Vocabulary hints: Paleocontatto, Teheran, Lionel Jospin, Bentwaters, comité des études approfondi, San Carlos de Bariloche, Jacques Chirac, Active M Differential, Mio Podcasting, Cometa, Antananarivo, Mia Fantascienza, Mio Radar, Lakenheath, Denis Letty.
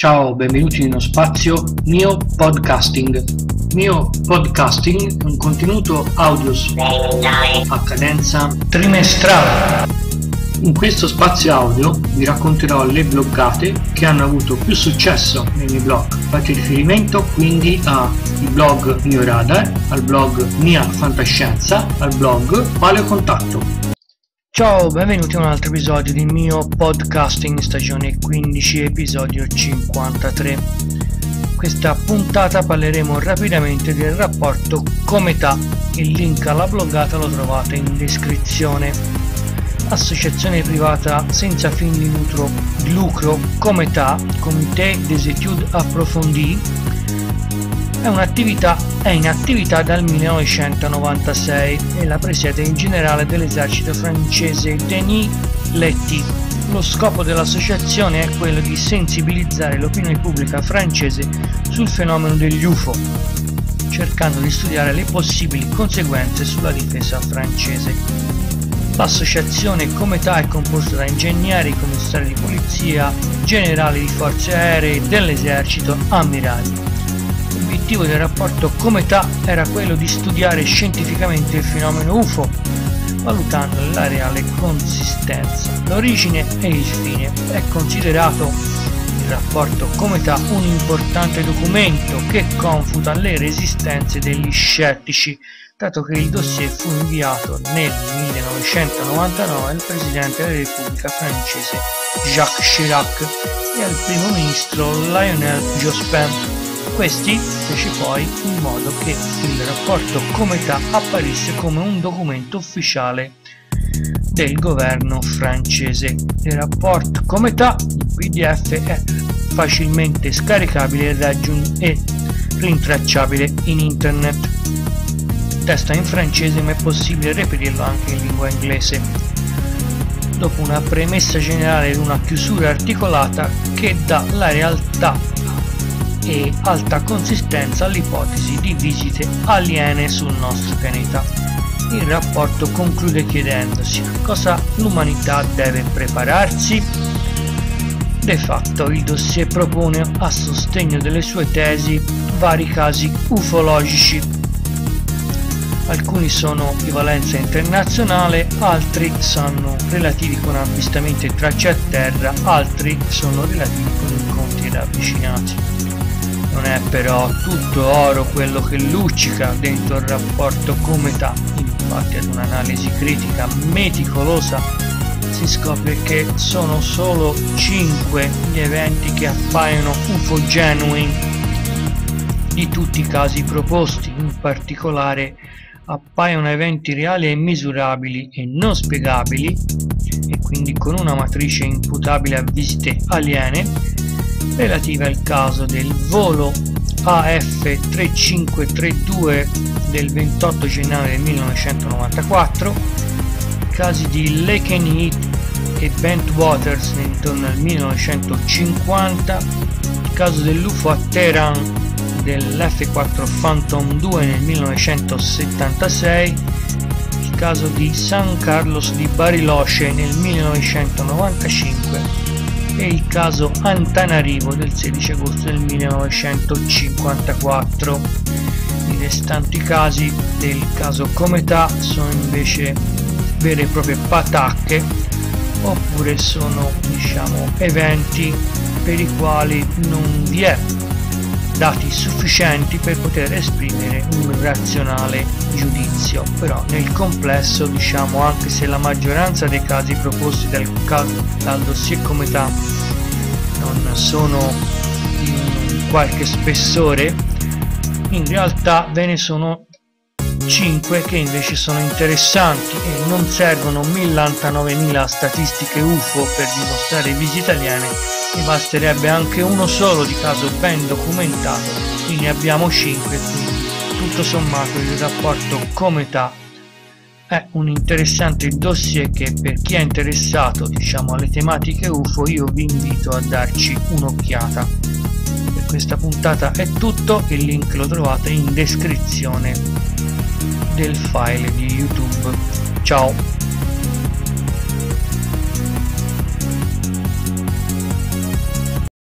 Ciao, benvenuti nello spazio Mio Podcasting. Mio Podcasting è un contenuto audio a cadenza trimestrale. In questo spazio audio vi racconterò le bloggate che hanno avuto più successo nei miei blog. Fate riferimento quindi al blog Mio Radar, al blog Mia Fantascienza, al blog Paleocontatto. Ciao, benvenuti a un altro episodio di Mio Podcasting, stagione 15, episodio 53. In questa puntata parleremo rapidamente del rapporto Cometa. Il link alla bloggata lo trovate in descrizione. Associazione privata senza fini di lucro Cometa, comité des études approfondi, è in attività dal 1996 e la presiede il generale dell'esercito francese Denis Letty. Lo scopo dell'associazione è quello di sensibilizzare l'opinione pubblica francese sul fenomeno degli UFO, cercando di studiare le possibili conseguenze sulla difesa francese. L'associazione Cometa è composta da ingegneri, commissari di polizia, generali di forze aeree, dell'esercito, ammiragli. L'obiettivo del rapporto Cometa era quello di studiare scientificamente il fenomeno UFO, valutando la reale consistenza, l'origine e il fine. È considerato il rapporto Cometa un importante documento che confuta le resistenze degli scettici, dato che il dossier fu inviato nel 1999 al Presidente della Repubblica francese Jacques Chirac e al Primo Ministro Lionel Jospin. Questi fece poi in modo che il rapporto Cometa apparisse come un documento ufficiale del governo francese. Il rapporto Cometa in PDF è facilmente scaricabile e rintracciabile in internet. Il testo è in francese ma è possibile reperirlo anche in lingua inglese. Dopo una premessa generale ed una chiusura articolata che dà la realtà e alta consistenza all'ipotesi di visite aliene sul nostro pianeta. Il rapporto conclude chiedendosi a cosa l'umanità deve prepararsi. De fatto il dossier propone a sostegno delle sue tesi vari casi ufologici. Alcuni sono di valenza internazionale, altri sono relativi con avvistamenti e tracce a terra, altri sono relativi con incontri ravvicinati. Non è però tutto oro quello che luccica dentro il rapporto Cometa. Infatti ad un'analisi critica meticolosa si scopre che sono solo 5 gli eventi che appaiono ufogenui di tutti i casi proposti. In particolare appaiono eventi reali e misurabili e non spiegabili, e quindi con una matrice imputabile a visite aliene, relativa al caso del volo AF3532 del 28 gennaio del 1994, casi di Lakenheath e Bentwaters intorno al 1950, il caso dell'UFO a Teheran dell'F4 Phantom 2 nel 1976, il caso di San Carlos di Bariloche nel 1995 e il caso Antananarivo del 16 agosto del 1954. I restanti casi del caso Cometa sono invece vere e proprie patacche, oppure sono, eventi per i quali non vi è dati sufficienti per poter esprimere un razionale giudizio. Però nel complesso, anche se la maggioranza dei casi proposti dal dossier Cometa non sono di qualche spessore, in realtà ve ne sono 5 che invece sono interessanti e non servono 1099.000 statistiche UFO per dimostrare visite aliene, e basterebbe anche uno solo di caso ben documentato, quindi abbiamo 5, quindi tutto sommato il rapporto Cometa è un interessante dossier che, per chi è interessato alle tematiche UFO, io vi invito a darci un'occhiata. Per questa puntata è tutto, il link lo trovate in descrizione del file di YouTube. Ciao!